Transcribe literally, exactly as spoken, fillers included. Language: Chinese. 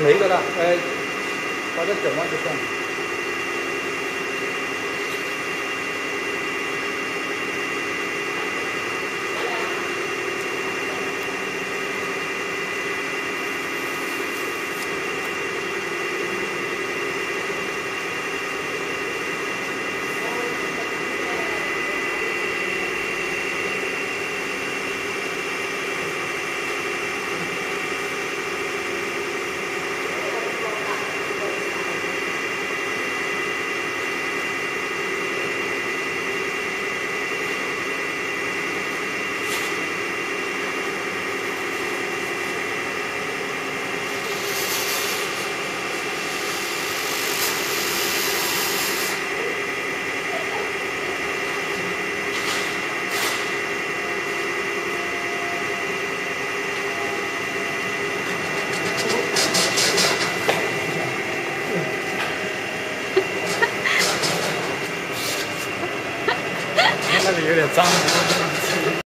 没多大，哎，把它整完就算了。 有点脏。